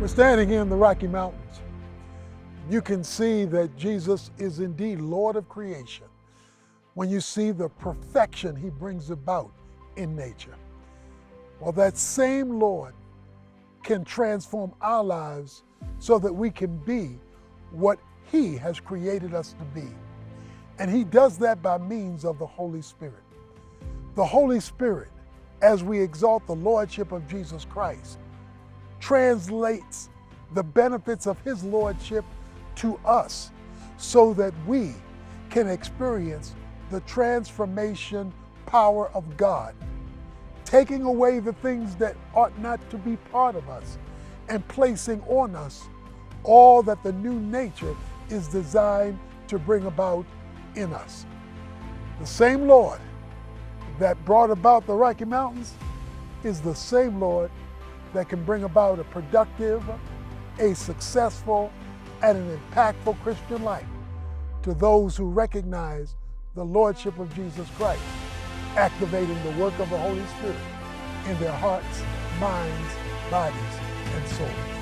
We're standing in the Rocky Mountains. You can see that Jesus is indeed Lord of creation when you see the perfection he brings about in nature. Well, that same Lord can transform our lives so that we can be what he has created us to be. And he does that by means of the Holy Spirit. The Holy Spirit, as we exalt the Lordship of Jesus Christ, translates the benefits of his Lordship to us so that we can experience the transformation power of God, taking away the things that ought not to be part of us and placing on us all that the new nature is designed to bring about in us. The same Lord that brought about the Rocky Mountains is the same Lord that can bring about a productive, a successful, and an impactful Christian life to those who recognize the Lordship of Jesus Christ, activating the work of the Holy Spirit in their hearts, minds, bodies, and souls.